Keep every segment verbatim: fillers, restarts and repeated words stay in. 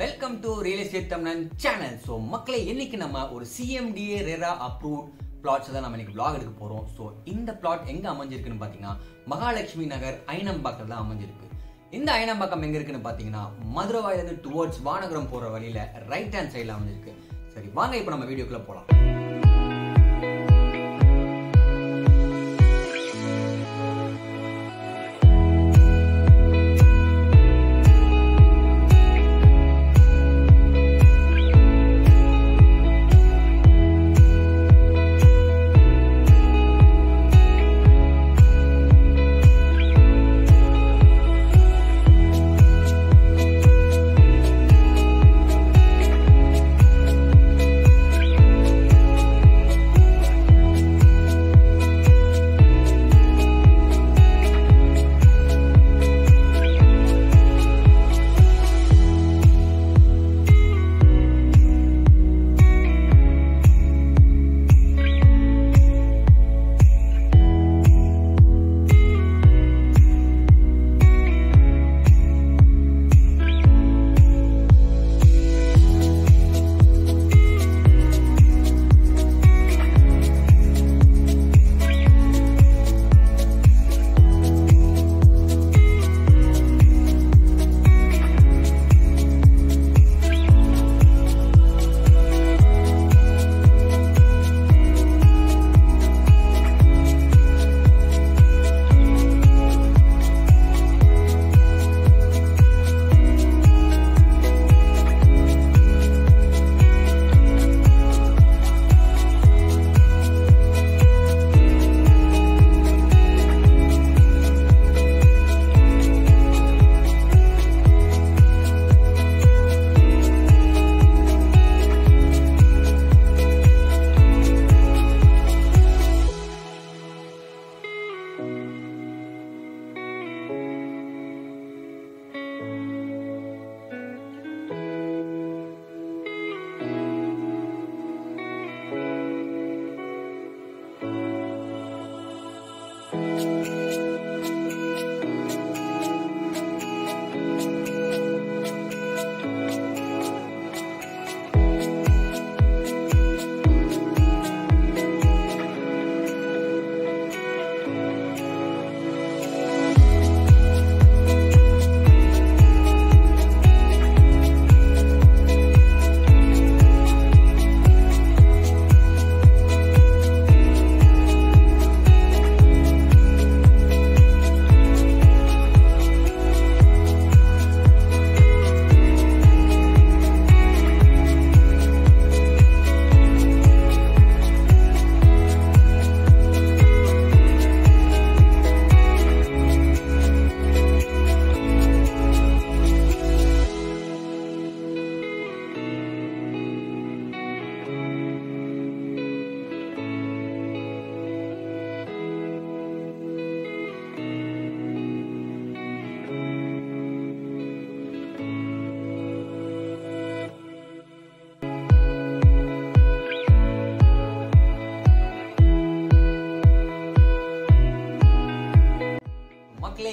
Welcome to Real Estate Tamizhann channel. So மக்களே இன்னைக்கு நம்ம ஒரு C M D A RERA approved plots தான் நாம இன்னைக்கு vlog எடுக்க போறோம். So இந்த plot எங்க அமைஞ்சிருக்குன்னு பாத்தீங்கன்னா மகாலட்சுமி நகர் ஐனம்பாக்கத்துல தான் அமைஞ்சிருக்கு. இந்த ஐனம்பாக்கம் எங்க இருக்குன்னு பாத்தீங்கன்னா மதுரவாயில இருந்து towards வானகரம் போற வழியில right hand sideல அமைஞ்சிருக்கு. சரி வாங்க இப்போ நம்ம வீடியோக்குள்ள போலாம்.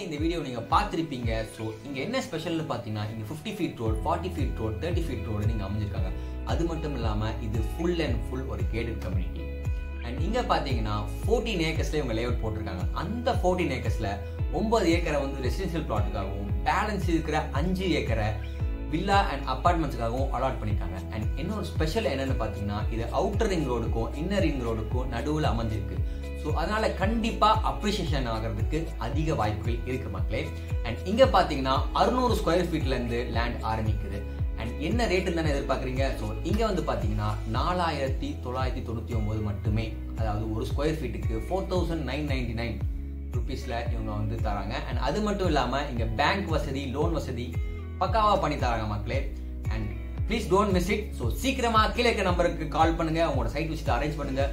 இந்த வீடியோ நீங்க பாத்திருப்பீங்க. சோ இங்க என்ன ஸ்பெஷல்னு பாத்தீங்கன்னா இங்க fifty feet road, forty feet road, thirty feet road நீங்க அமைஞ்சிருக்காங்க. அது மட்டும் இல்லாம இது ஃபுல் அண்ட் ஃபுல் ஒரு கேடட் கம்யூனிட்டி. அண்ட் இங்க பாத்தீங்கன்னா fourteen acresல இவங்க லேஅவுட் போட்டுருக்காங்க. அந்த fourteen acresல nine acre வந்து ரெசிடென்ஷியல் பிளாட்டுக்காகவும் பேலன்ஸ் இருக்கிற five acre வில்லா அண்ட் அபார்ட்மெண்ட்ஸ்க்காகவும் அலாட் பண்ணிருக்காங்க. அண்ட் இன்னொரு ஸ்பெஷல் என்னன்னு பாத்தீங்கன்னா இது அவுட்டர் ரிங் ரோடுக்கும் இன்னர் ரிங் ரோடுக்கும் நடுவில் அமைஞ்சிருக்கு. ஸோ அதனால கண்டிப்பா அப்ரிசியேஷன் ஆகிறதுக்கு அதிக வாய்ப்புகள் இருக்கு மக்களே. அண்ட் இங்க பாத்தீங்கன்னா அறுநூறு ஸ்கொயர் ஃபீட்ல இருந்து லேண்ட் ஆரம்பிக்குது. அண்ட் என்ன ரேட்டு தானே எதிர்பார்க்குறீங்க? ஸோ இங்க வந்து பாத்தீங்கன்னா நாலாயிரத்தி தொள்ளாயிரத்தி தொண்ணூத்தி ஒன்பது மட்டுமே, அதாவது ஒரு ஸ்கொயர் ஃபீட்டுக்கு four thousand nine ninety nine ருபீஸ்ல இவங்க வந்து தராங்க. அண்ட் அது மட்டும் இல்லாம இங்க பேங்க் வசதி, லோன் வசதி பக்காவா பண்ணி தராங்க மக்களே. And please don't miss it. So சீக்கிரமா கீழே இருக்க நம்பருக்கு கால் பண்ணுங்க, உங்களோட சைட் விசிட் அரேஞ்ச் பண்ணுங்க,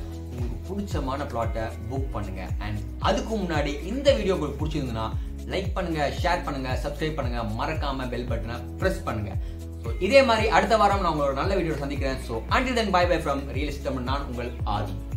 பிடிச்சமான பிளாட்டை புக் பண்ணுங்க. அண்ட் அதுக்கு முன்னாடி இந்த வீடியோ உங்களுக்கு பிடிச்சிருந்ததுன்னா லைக் பண்ணுங்க, ஷேர் பண்ணுங்க, சப்ஸ்கிரைப் பண்ணுங்க, மறக்காம பெல் பட்டனை பிரஸ் பண்ணுங்க. ஸோ இதே மாதிரி அடுத்த வாரம் நான் உங்களோட நல்ல வீடியோ சந்திக்கிறேன். So until then bye bye from Real Estate Tamizhann. நான் உங்கள் ஆதி.